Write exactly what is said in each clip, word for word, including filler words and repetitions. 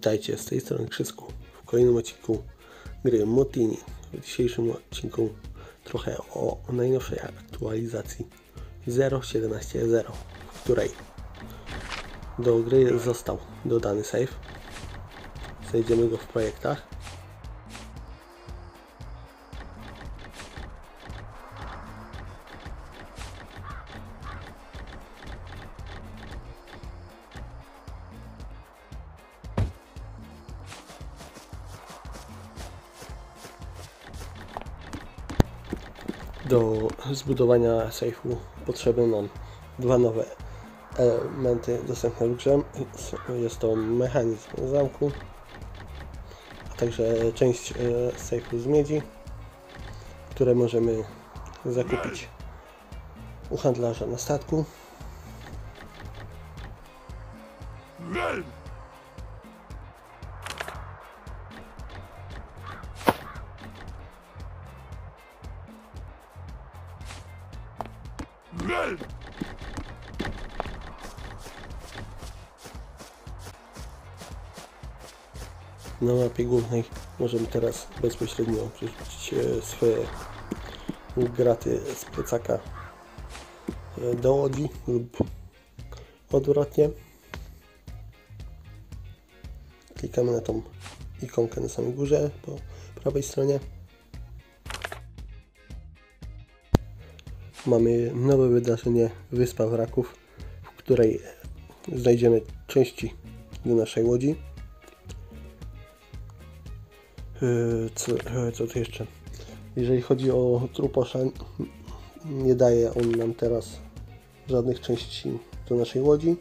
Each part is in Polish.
Witajcie, z tej strony Krzyszku w kolejnym odcinku gry Mutiny. W dzisiejszym odcinku trochę o najnowszej aktualizacji zero kropka siedemnaście kropka zero, w której do gry został dodany save. Znajdziemy go w projektach. Do zbudowania sejfu potrzebne nam dwa nowe elementy dostępne w grze. Jest to mechanizm zamku, a także część sejfu z miedzi, które możemy zakupić u handlarza na statku. Na mapie głównej możemy teraz bezpośrednio przerzucić swoje graty z plecaka do łodzi lub odwrotnie. Klikamy na tą ikonkę na samej górze po prawej stronie. Mamy nowe wydarzenie Wyspa Wraków, w której znajdziemy części do naszej łodzi. Co, co tu jeszcze? Jeżeli chodzi o truposza, nie daje on nam teraz żadnych części do naszej łodzi.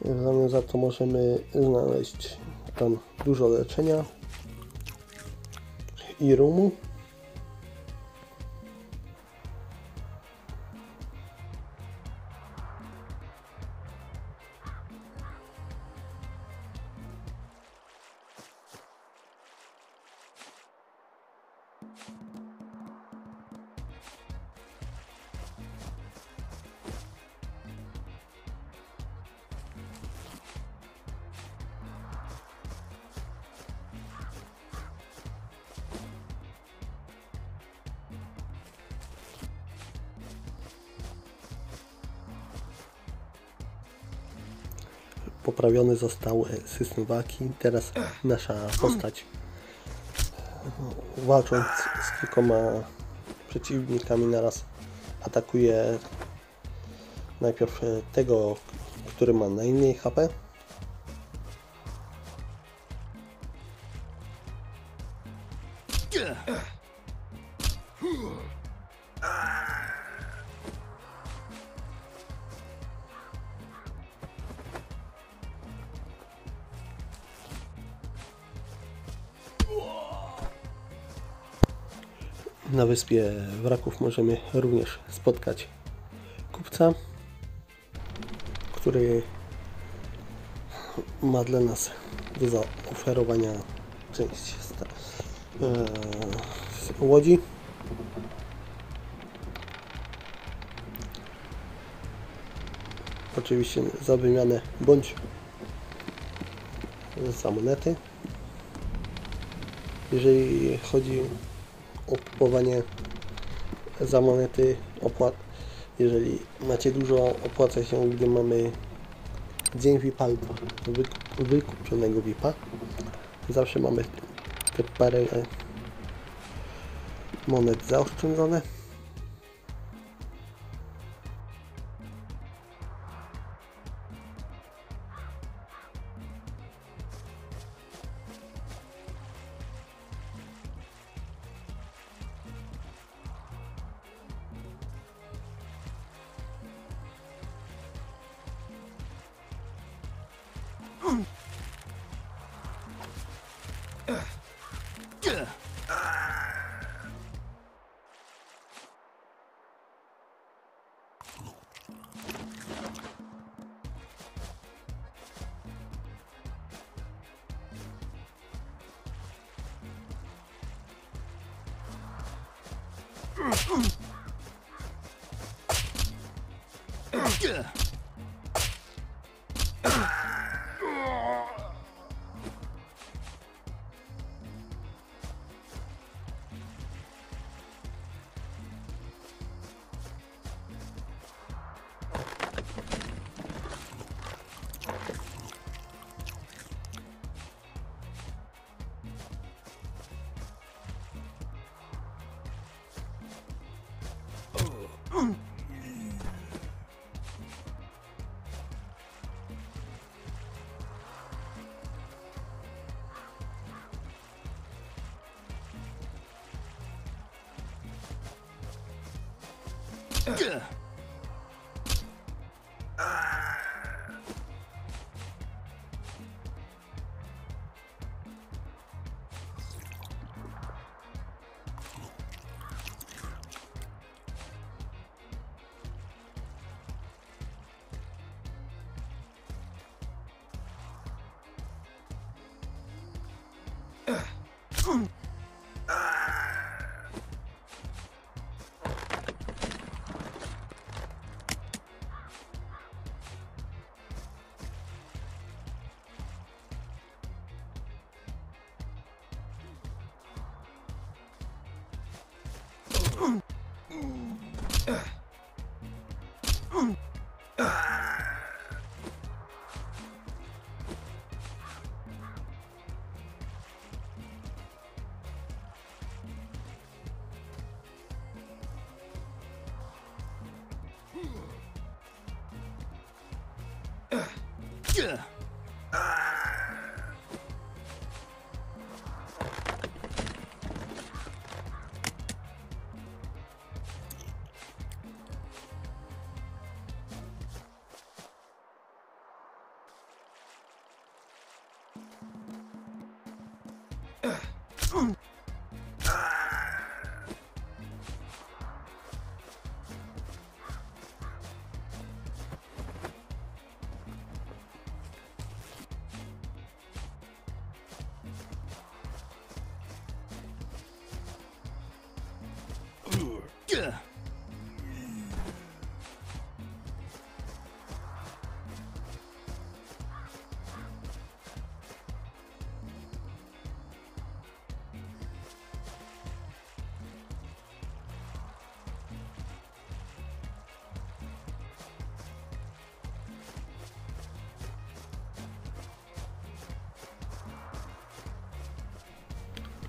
W zamian za to możemy znaleźć tam dużo leczenia i rumu. Poprawiony został system walki. Teraz nasza postać, walcząc z kilkoma przeciwnikami naraz, atakuje najpierw tego, który ma najmniej H P. Na Wyspie Wraków możemy również spotkać kupca, który ma dla nas do zaoferowania część z łodzi. Oczywiście za wymianę bądź za monety. Jeżeli chodzi o kupowanie za monety opłat, jeżeli macie dużo, opłaca się, gdy mamy dzień V I P-a lub wykupionego V I P-a. Zawsze mamy te parę monet zaoszczędzone.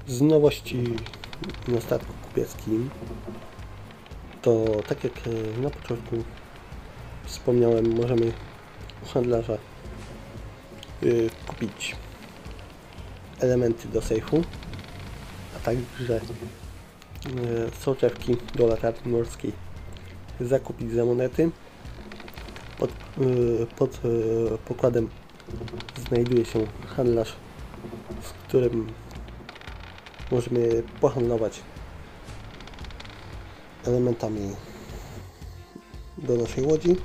Z nowości na statku kupieckim to, tak jak na początku wspomniałem, możemy u handlarza yy, kupić elementy do sejfu, a także yy, soczewki do latarni morskiej zakupić za monety. Pod, yy, pod yy, pokładem znajduje się handlarz, z którym możemy pohandlować elementami do naszej łodzi.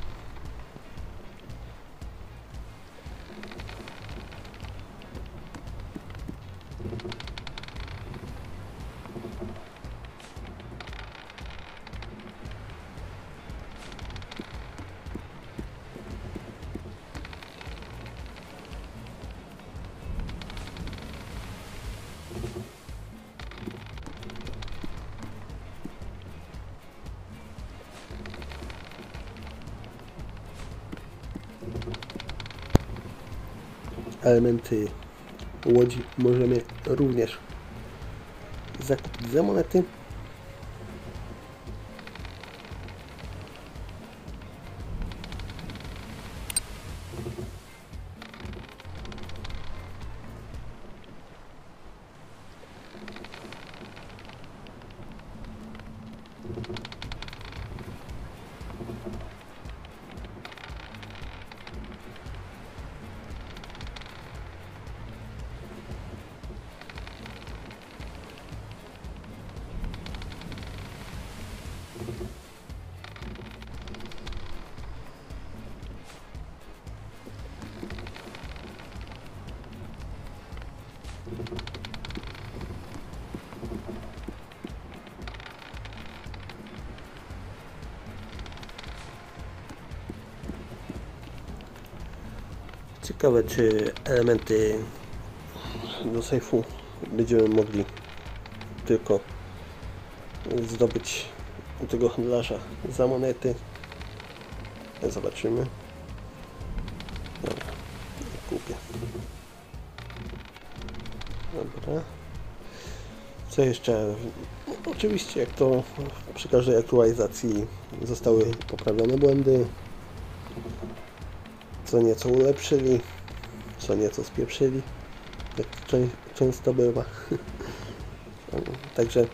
Elementy łodzi możemy również zakupić za monety. Ciekawe, czy elementy do sejfu będziemy mogli tylko zdobyć u tego handlarza za monety. Zobaczymy. Dobra, kupię. Dobra. Co jeszcze? Oczywiście, jak to przy każdej aktualizacji, zostały poprawione błędy. Co nieco ulepszyli, co nieco spieprzyli, jak często bywa. Także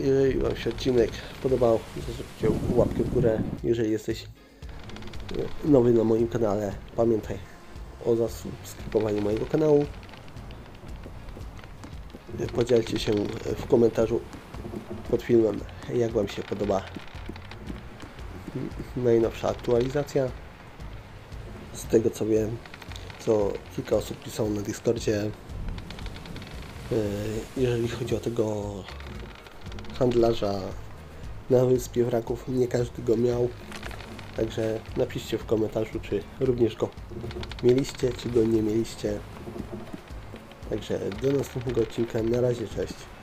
jeżeli Wam się odcinek podobał, zostawcie łapkę w górę. Jeżeli jesteś nowy na moim kanale, pamiętaj o zasubskrybowaniu mojego kanału. Podzielcie się w komentarzu pod filmem, jak Wam się podoba najnowsza aktualizacja. Z tego co wiem, co kilka osób pisało na Discordzie, jeżeli chodzi o tego handlarza na wyspie wraków, nie każdy go miał. Także napiszcie w komentarzu, czy również go mieliście, czy go nie mieliście. Także do następnego odcinka. Na razie, cześć.